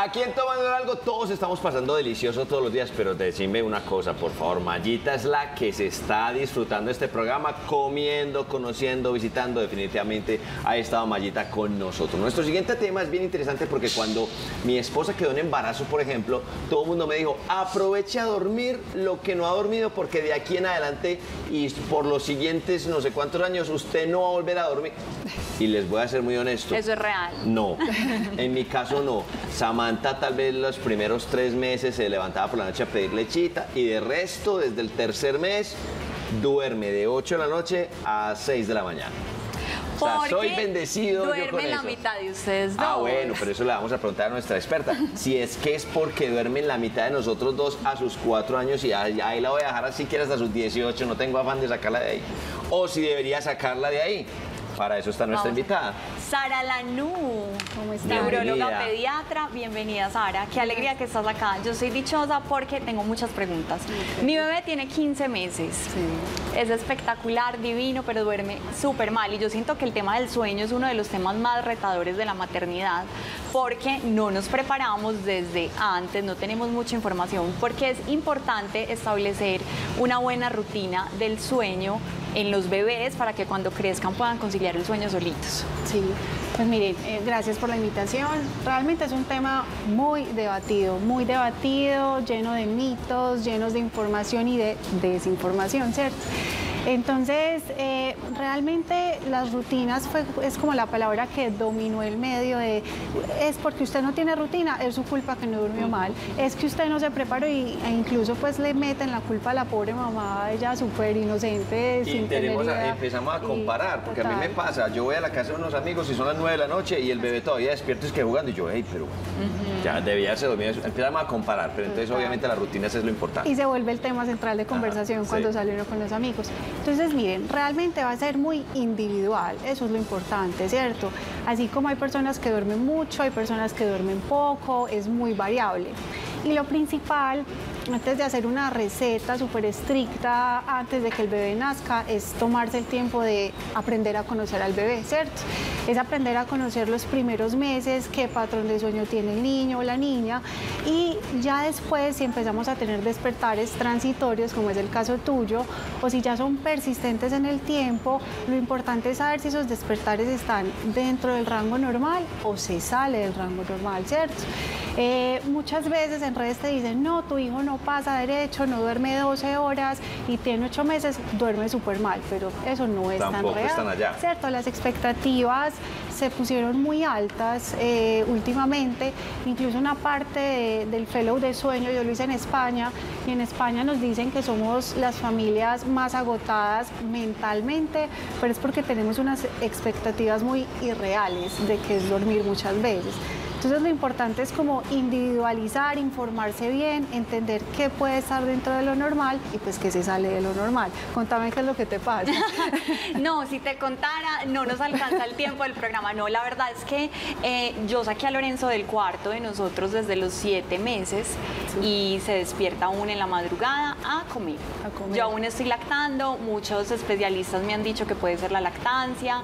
Aquí en Tomando Algo todos estamos pasando delicioso todos los días, pero decime una cosa, por favor, Mayita es la que se está disfrutando este programa, comiendo, conociendo, visitando, definitivamente ha estado Mayita con nosotros. Nuestro siguiente tema es bien interesante porque cuando mi esposa quedó en embarazo, por ejemplo, todo el mundo me dijo, aproveche a dormir lo que no ha dormido porque de aquí en adelante y por los siguientes no sé cuántos años usted no va a volver a dormir. Y les voy a ser muy honesto. ¿Eso es real? No, en mi caso no. Samantha tal vez los primeros 3 meses se levantaba por la noche a pedir lechita y de resto desde el 3er mes duerme de 8 de la noche a 6 de la mañana. O sea, soy bendecido yo con eso. Duerme la mitad de ustedes dos. Ah, bueno, pero eso le vamos a preguntar a nuestra experta. Si es que es porque duermen la mitad de nosotros dos a sus 4 años y ahí la voy a dejar así que hasta sus 18, no tengo afán de sacarla de ahí. O si debería sacarla de ahí. Para eso está nuestra invitada. Sara Lanú, ¿cómo está? Neuróloga pediatra. Bienvenida, Sara. Qué alegría que estás acá. Yo soy dichosa porque tengo muchas preguntas. Sí. Mi bebé tiene 15 meses. Sí. Es espectacular, divino, pero duerme súper mal. Y yo siento que el tema del sueño es uno de los temas más retadores de la maternidad porque no nos preparamos desde antes, no tenemos mucha información, porque es importante establecer una buena rutina del sueño en los bebés para que cuando crezcan puedan conciliar el sueño solitos. Sí, pues miren, gracias por la invitación. Realmente es un tema muy debatido, lleno de mitos, llenos de información y de desinformación, ¿cierto? Entonces, realmente las rutinas es como la palabra que dominó el medio de es porque usted no tiene rutina, es su culpa que no durmió mal, es que usted no se preparó e incluso pues le meten la culpa a la pobre mamá, ella súper inocente, sin tener idea. Empezamos a comparar, porque total. A mí me pasa, yo voy a la casa de unos amigos y son las 9 de la noche y el bebé todavía despierto y es que jugando y yo, hey, pero ya debía ser dormido, empezamos a comparar, pero entonces obviamente las rutinas es lo importante. Y se vuelve el tema central de conversación cuando sale uno con los amigos. Entonces, miren, realmente va a ser muy individual, eso es lo importante, ¿cierto? Así como hay personas que duermen mucho, hay personas que duermen poco, es muy variable. Y lo principal, antes de hacer una receta súper estricta, antes de que el bebé nazca, es tomarse el tiempo de aprender a conocer al bebé, ¿cierto? Es aprender a conocer los primeros meses, qué patrón de sueño tiene el niño o la niña, y ya después, si empezamos a tener despertares transitorios, como es el caso tuyo, o si ya son persistentes en el tiempo, lo importante es saber si esos despertares están dentro del rango normal o se sale del rango normal, ¿cierto? Muchas veces en redes te dicen, no, tu hijo no pasa derecho, no duerme 12 horas y tiene 8 meses, duerme súper mal, pero eso no es tan real. Están allá. ¿Cierto? Las expectativas se pusieron muy altas últimamente, incluso una parte del fellow de sueño, yo lo hice en España, y en España nos dicen que somos las familias más agotadas mentalmente, pero es porque tenemos unas expectativas muy irreales de que es dormir muchas veces. Entonces lo importante es como individualizar, informarse bien, entender qué puede estar dentro de lo normal y pues qué se sale de lo normal. Contame qué es lo que te pasa. No, si te contara, no nos alcanza el tiempo del programa. No, la verdad es que yo saqué a Lorenzo del cuarto de nosotros desde los 7 meses y se despierta aún en la madrugada a comer. Yo aún estoy lactando, muchos especialistas me han dicho que puede ser la lactancia,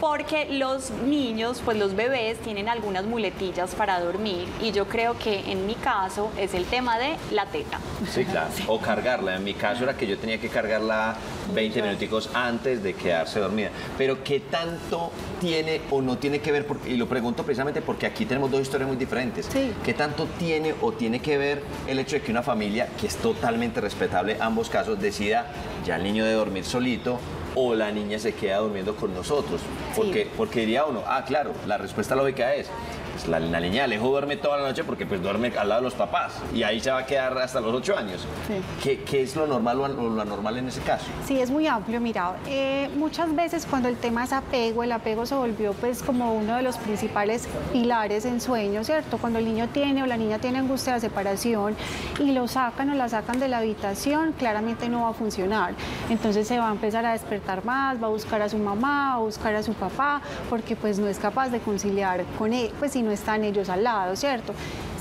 porque los niños, pues los bebés tienen algunas muletillas para dormir y yo creo que en mi caso es el tema de la teta. Sí, claro, o cargarla. En mi caso era que yo tenía que cargarla 20 minuticos antes de quedarse dormida. Pero ¿qué tanto tiene o no tiene que ver? Y lo pregunto precisamente porque aquí tenemos dos historias muy diferentes. Sí. ¿Qué tanto tiene o tiene que ver el hecho de que una familia, que es totalmente respetable ambos casos, decida ya el niño de dormir solito o la niña se queda durmiendo con nosotros? Porque, porque diría uno, ah, claro, la respuesta lógica es, pues la niña de Alejo duerme toda la noche porque pues duerme al lado de los papás y ahí se va a quedar hasta los 8 años. Sí. ¿Qué es lo normal o lo anormal en ese caso? Sí, es muy amplio, mira, muchas veces cuando el tema es apego, el apego se volvió pues como uno de los principales pilares en sueño, ¿cierto? Cuando el niño tiene o la niña tiene angustia de separación y lo sacan o la sacan de la habitación, claramente no va a funcionar. Entonces se va a empezar a despertar más, va a buscar a su mamá, va a buscar a su papá, porque pues no es capaz de conciliar con él, pues si no están ellos al lado, ¿cierto?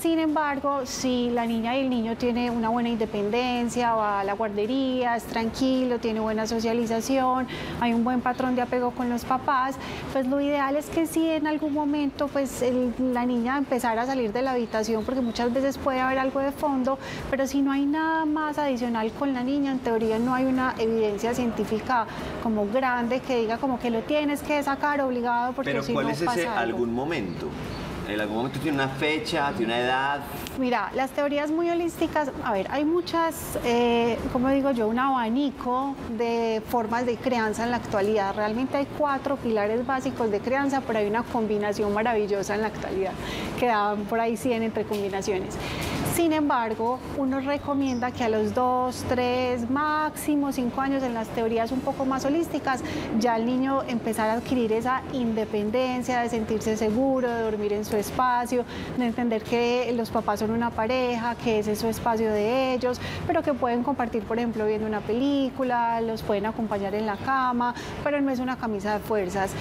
Sin embargo, si la niña y el niño tienen una buena independencia, va a la guardería, es tranquilo, tiene buena socialización, hay un buen patrón de apego con los papás, pues lo ideal es que si en algún momento pues la niña empezara a salir de la habitación, porque muchas veces puede haber algo de fondo, pero si no hay nada más adicional con la niña, en teoría no hay una evidencia científica como grande que diga como que lo tienes que sacar obligado porque si no pasa algo. ¿Pero cuál es ese algún momento? ¿En algún momento tiene una fecha, tiene una edad? Mira, las teorías muy holísticas, a ver, hay muchas, como digo yo, un abanico de formas de crianza en la actualidad. Realmente hay 4 pilares básicos de crianza, pero hay una combinación maravillosa en la actualidad, que dan por ahí 100 entre combinaciones. Sin embargo, uno recomienda que a los 2, 3, máximo 5 años, en las teorías un poco más holísticas, ya el niño empezará a adquirir esa independencia de sentirse seguro, de dormir en su espacio, de entender que los papás son una pareja, que ese es su espacio de ellos, pero que pueden compartir, por ejemplo, viendo una película, los pueden acompañar en la cama, pero no es una camisa de fuerzas.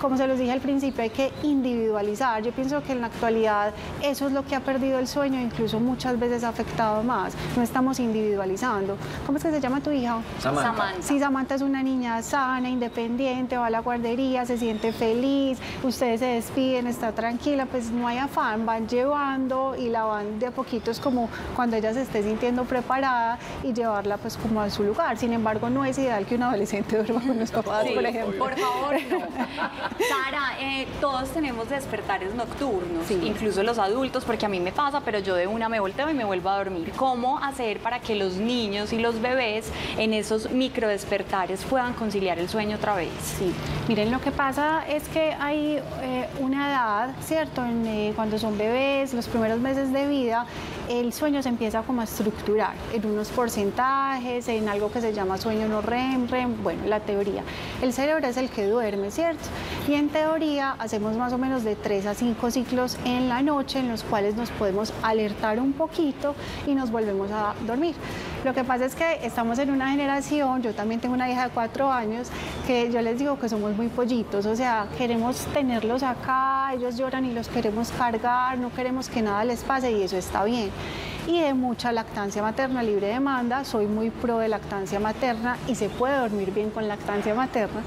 Como se los dije al principio, hay que individualizar. Yo pienso que en la actualidad eso es lo que ha perdido el sueño, incluso muchas veces ha afectado más. No estamos individualizando. ¿Cómo es que se llama tu hija? Samantha. Sí, Samantha es una niña sana, independiente, va a la guardería, se siente feliz, ustedes se despiden, está tranquila, pues no hay afán, van llevando y la van de a poquitos, como cuando ella se esté sintiendo preparada, y llevarla pues como a su lugar. Sin embargo, no es ideal que un adolescente duerma con los papás, sí, por ejemplo. Por favor, no. Sara, todos tenemos despertares nocturnos, sí, incluso los adultos, porque a mí me pasa, pero yo de una me volteo y me vuelvo a dormir. ¿Cómo hacer para que los niños y los bebés en esos micro despertares puedan conciliar el sueño otra vez? Sí, miren, lo que pasa es que hay una edad, ¿cierto? Cuando son bebés, los primeros meses de vida, el sueño se empieza como a estructurar en unos porcentajes, en algo que se llama sueño no REM, bueno, la teoría. El cerebro es el que duerme, ¿cierto? Y en teoría hacemos más o menos de 3 a 5 ciclos en la noche, en los cuales nos podemos alertar un poquito y nos volvemos a dormir. Lo que pasa es que estamos en una generación, yo también tengo una hija de 4 años, que yo les digo que somos muy pollitos, o sea, queremos tenerlos acá, ellos lloran y los queremos cargar, no queremos que nada les pase, y eso está bien. Y de mucha lactancia materna, libre demanda, soy muy pro de lactancia materna y se puede dormir bien con lactancia materna.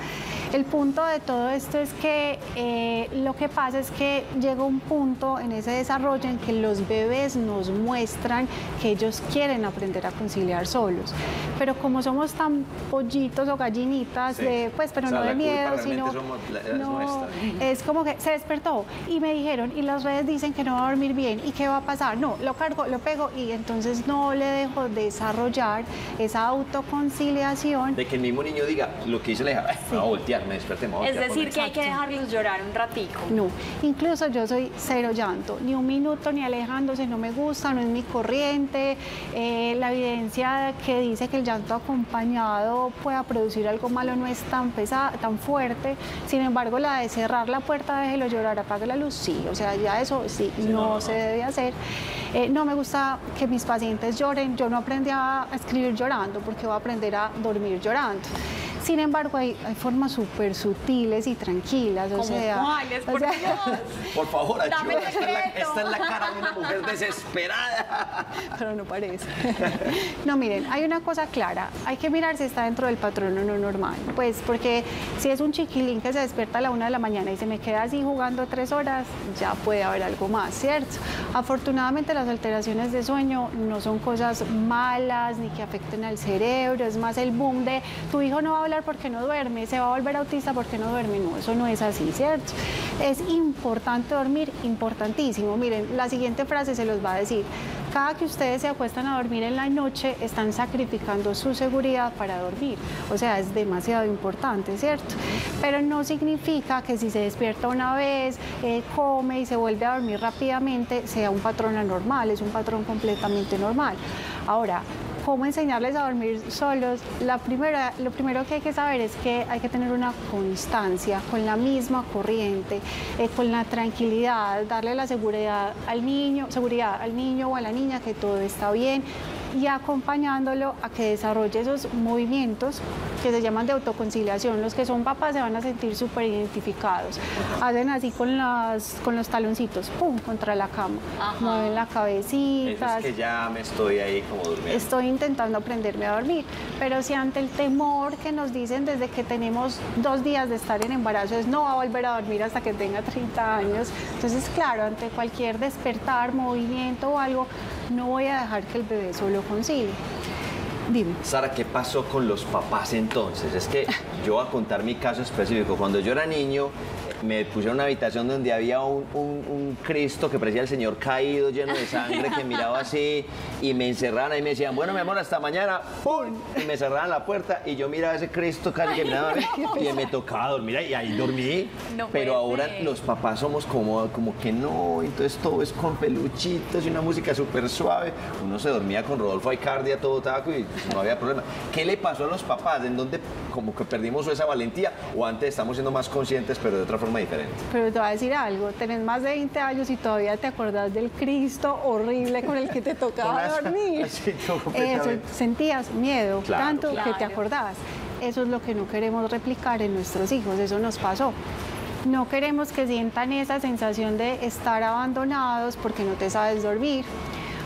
El punto de todo esto es que lo que pasa es que llega un punto en ese desarrollo en que los bebés nos muestran que ellos quieren aprender a conciliar solos. Pero como somos tan pollitos o gallinitas, sí, pero o sea, no de miedo, sino... No, es como que se despertó y me dijeron, y las redes dicen que no va a dormir bien, ¿y qué va a pasar? No, lo cargo, lo pego, y entonces no le dejo desarrollar esa autoconciliación. De que el mismo niño diga lo que hizo la hija, sí, no, voltear. Es decir, que hay que dejarlos llorar un ratico. No, incluso yo soy cero llanto, ni un minuto, ni alejándose, no me gusta, no es mi corriente. La evidencia que dice que el llanto acompañado pueda producir algo malo no es tan pesada, tan fuerte. Sin embargo, la de cerrar la puerta, déjelo llorar, apague la luz, sí, o sea, ya eso sí, sí, no se debe hacer. No me gusta que mis pacientes lloren, yo no aprendí a escribir llorando, porque voy a aprender a dormir llorando. Sin embargo, hay formas súper sutiles y tranquilas, o sea... ¿Cuáles? Por favor, ayúdame. Esta es la cara de una mujer desesperada. Pero no parece. No, miren, hay una cosa clara. Hay que mirar si está dentro del patrón o no normal. Pues porque si es un chiquilín que se despierta a la 1 de la mañana y se me queda así jugando 3 horas, ya puede haber algo más, ¿cierto? Afortunadamente, las alteraciones de sueño no son cosas malas ni que afecten al cerebro. Es más el boom de tu hijo no va a hablar porque no duerme, se va a volver autista porque no duerme, no, eso no es así, ¿cierto? Es importante dormir, importantísimo. Miren, la siguiente frase se los va a decir: cada que ustedes se acuestan a dormir en la noche, están sacrificando su seguridad para dormir, o sea, es demasiado importante, ¿cierto? Pero no significa que si se despierta una vez, come y se vuelve a dormir rápidamente, sea un patrón anormal, es un patrón completamente normal. Ahora, ¿cómo enseñarles a dormir solos? Lo primero que hay que saber es que hay que tener una constancia con la misma corriente, con la tranquilidad, darle la seguridad al niño o a la niña que todo está bien, y acompañándolo a que desarrolle esos movimientos que se llaman de autoconciliación. Los que son papás se van a sentir súper identificados. Hacen así con los taloncitos, ¡pum!, contra la cama. Ajá. Mueven la cabecita. Es que ya me estoy ahí como durmiendo. Estoy intentando aprenderme a dormir, pero si ante el temor que nos dicen desde que tenemos 2 días de estar en embarazo es no va a volver a dormir hasta que tenga 30 años. Entonces, claro, ante cualquier despertar, movimiento o algo, no voy a dejar que el bebé solo concilie. Dime. Sara, ¿qué pasó con los papás entonces? Es que yo voy a contar mi caso específico. Cuando yo era niño, me pusieron una habitación donde había un Cristo que parecía el señor caído, lleno de sangre, que miraba así, y me encerraban ahí y me decían, bueno, mi amor, hasta mañana, ¡pum! Y me cerraban la puerta y yo miraba a ese Cristo casi que miraba a mí, y me tocaba dormir y ahí dormí. No, pero ahora los papás somos como que no, entonces todo es con peluchitos y una música súper suave. Uno se dormía con Rodolfo Aycardia todo taco y no había problema. ¿Qué le pasó a los papás? ¿En dónde como que perdimos esa valentía? ¿O antes estamos siendo más conscientes pero de otra forma diferente? Pero te voy a decir algo, tenés más de 20 años y todavía te acordás del Cristo horrible con el que te tocaba dormir. Sí, sentías miedo, claro, tanto que te acordás. Eso es lo que no queremos replicar en nuestros hijos, eso nos pasó. No queremos que sientan esa sensación de estar abandonados porque no te sabes dormir.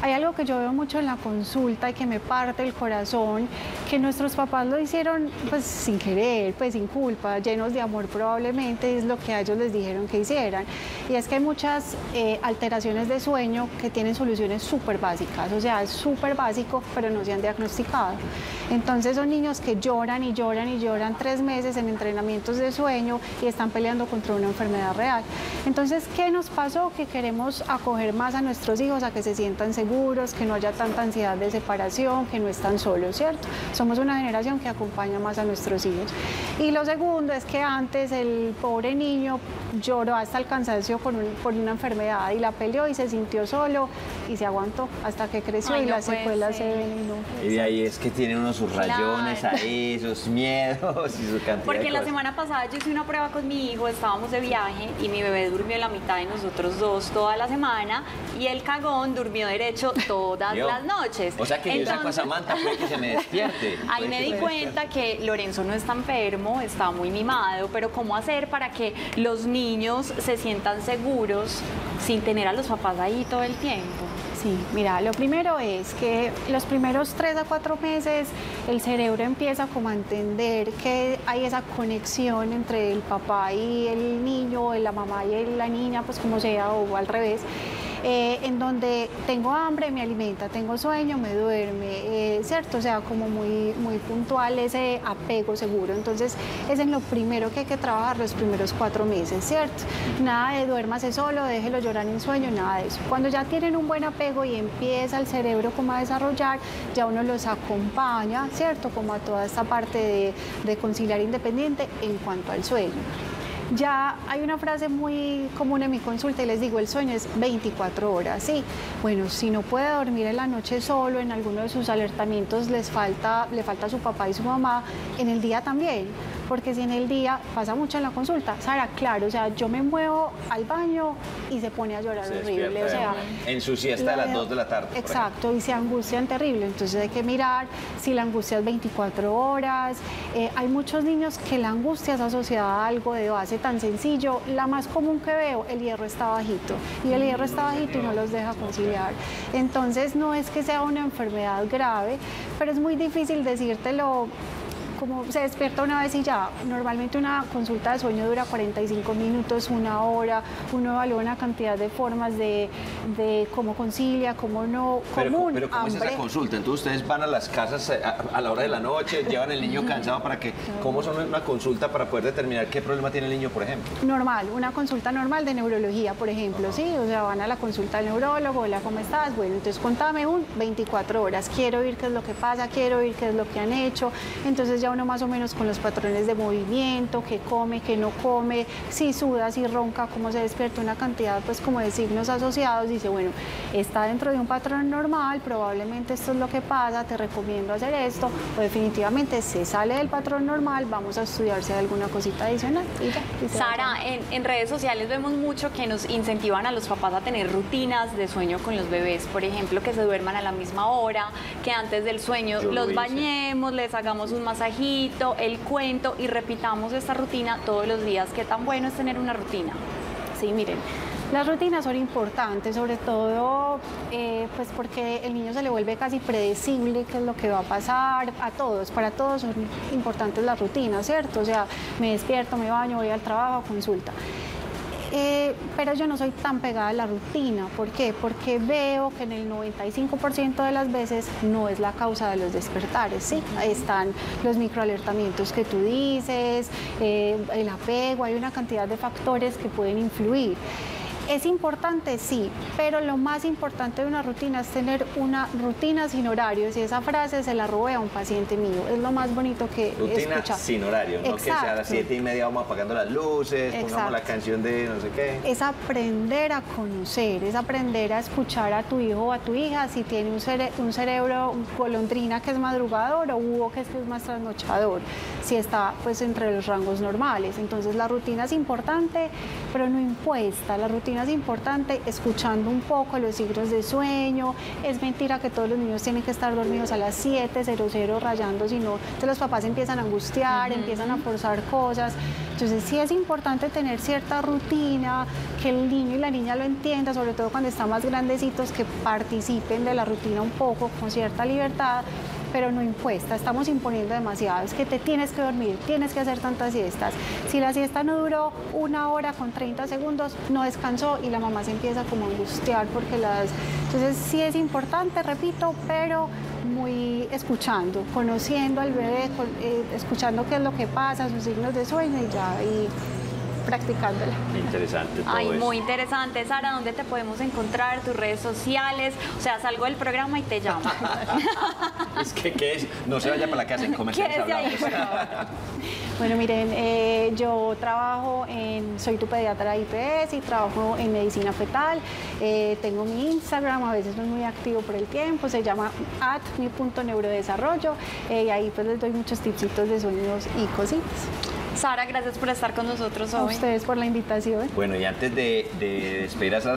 Hay algo que yo veo mucho en la consulta y que me parte el corazón, que nuestros papás lo hicieron pues sin querer, pues sin culpa, llenos de amor probablemente, es lo que a ellos les dijeron que hicieran. Y es que hay muchas alteraciones de sueño que tienen soluciones súper básicas, o sea, es súper básico, pero no se han diagnosticado. Entonces son niños que lloran y lloran y lloran 3 meses en entrenamientos de sueño y están peleando contra una enfermedad real. Entonces, ¿qué nos pasó? Que queremos acoger más a nuestros hijos a que se sientan seguros, que no haya tanta ansiedad de separación, que no están solos, ¿cierto? Somos una generación que acompaña más a nuestros hijos. Y lo segundo es que antes el pobre niño lloró hasta el cansancio por una enfermedad y la peleó y se sintió solo y se aguantó hasta que creció. Ay, y no, las secuelas se ven. Y de ahí es que tiene unos sus rayones ahí, sus miedos y su cantidad. Porque la semana pasada yo hice una prueba con mi hijo, estábamos de viaje y mi bebé durmió la mitad de nosotros dos toda la semana y el cagón durmió derecho todas las noches. O sea que entonces, yo saco a Samantha, puede que se me despierte. Ahí me di cuenta que Lorenzo no está enfermo, está muy mimado, pero ¿cómo hacer para que los niños se sientan seguros sin tener a los papás ahí todo el tiempo? Sí, mira, lo primero es que los primeros 3 a 4 meses el cerebro empieza como a entender que hay esa conexión entre el papá y el niño, la mamá y la niña, pues como sea, o al revés. En donde tengo hambre, me alimenta, tengo sueño, me duerme, ¿cierto? O sea, como muy, muy puntual ese apego seguro. Entonces, es en lo primero que hay que trabajar los primeros 4 meses, ¿cierto? Nada de duérmase solo, déjelo llorar en sueño, nada de eso. Cuando ya tienen un buen apego y empieza el cerebro como a desarrollar, ya uno los acompaña, ¿cierto? Como a toda esta parte de conciliar independiente en cuanto al sueño. Ya hay una frase muy común en mi consulta y les digo, el sueño es 24 horas, ¿sí? Bueno, si no puede dormir en la noche solo, en alguno de sus alertamientos le falta su papá y su mamá, en el día también. Porque si en el día pasa mucho en la consulta, Sara, claro, o sea, yo me muevo al baño y se pone a llorar horrible, o sea... En su siesta a las 2 de la tarde. Exacto, y se angustian terrible, entonces hay que mirar si la angustia es 24 horas, hay muchos niños que la angustia es asociada a algo de base tan sencillo, la más común que veo, el hierro está bajito, y el hierro está bajito y no los deja conciliar, entonces no es que sea una enfermedad grave, pero es muy difícil decírtelo. Como se despierta una vez y ya, normalmente una consulta de sueño dura 45 minutos, 1 hora, uno evalúa una cantidad de formas de cómo concilia, cómo no, común. Pero ¿cómo es esa consulta? Entonces ustedes van a las casas a la hora de la noche, llevan el niño cansado para que, ¿cómo son una consulta para poder determinar qué problema tiene el niño, por ejemplo? Normal, una consulta normal de neurología, por ejemplo, ¿sí? O sea, van a la consulta del neurólogo, hola, ¿cómo estás? Bueno, entonces contame 24 horas, quiero oír qué es lo que pasa, quiero oír qué es lo que han hecho, entonces ya uno más o menos con los patrones de movimiento, qué come, qué no come, si suda, si ronca, cómo se despierta, una cantidad pues como de signos asociados, dice, bueno, está dentro de un patrón normal, probablemente esto es lo que pasa, te recomiendo hacer esto, o definitivamente se sale del patrón normal, vamos a estudiarse alguna cosita adicional. Y ya, Sara, en redes sociales vemos mucho que nos incentivan a los papás a tener rutinas de sueño con los bebés, por ejemplo, que se duerman a la misma hora, que antes del sueño los bañemos, les hagamos un masaje relajito, el cuento, y repitamos esta rutina todos los días. ¿Qué tan bueno es tener una rutina? Sí, miren, las rutinas son importantes, sobre todo pues porque el niño se le vuelve casi predecible qué es lo que va a pasar a todos. Para todos son importantes las rutinas, ¿cierto? O sea, me despierto, me baño, voy al trabajo, consulta. Pero yo no soy tan pegada a la rutina. ¿Por qué? Porque veo que en el 95% de las veces no es la causa de los despertares, ¿sí? Están los microalertamientos que tú dices, el apego, hay una cantidad de factores que pueden influir. ¿Es importante? Sí, pero lo más importante de una rutina es tener una rutina sin horarios, y esa frase se la robé a un paciente mío, es lo más bonito que he escuchado. Rutina sin horario, no que sea a las 7:30 vamos apagando las luces, pongamos la canción de no sé qué. Es aprender a conocer, es aprender a escuchar a tu hijo o a tu hija, si tiene un cerebro golondrina que es madrugador o Hugo que es más trasnochador, si está pues entre los rangos normales. Entonces la rutina es importante, pero no impuesta. La rutina es importante, escuchando un poco los signos de sueño. Es mentira que todos los niños tienen que estar dormidos a las 7:00 rayando, si no, entonces los papás empiezan a angustiar, empiezan a forzar cosas. Entonces sí es importante tener cierta rutina, que el niño y la niña lo entiendan, sobre todo cuando están más grandecitos, que participen de la rutina un poco con cierta libertad, pero no impuesta. Estamos imponiendo demasiado, es que te tienes que dormir, tienes que hacer tantas siestas. Si la siesta no duró 1 hora con 30 segundos, no descansó, y la mamá se empieza como a angustiar porque las... Entonces sí es importante, repito, pero muy escuchando, conociendo al bebé, escuchando qué es lo que pasa, sus signos de sueño, y ya, y practicándola. Interesante todo. Ay, muy interesante. Sara, ¿dónde te podemos encontrar? ¿Tus redes sociales? O sea, salgo del programa y te llamo. Es que, ¿qué es? No se vaya para la casa, en comerciales hablamos. Bueno, miren, yo trabajo en... Soy tu pediatra IPS y trabajo en medicina fetal. Tengo mi Instagram, a veces no es muy activo por el tiempo, se llama @mi.neurodesarrollo, y ahí pues les doy muchos tipsitos de sueños y cositas. Sara, gracias por estar con nosotros hoy. A ustedes por la invitación. Bueno, y antes de despedir a Sara,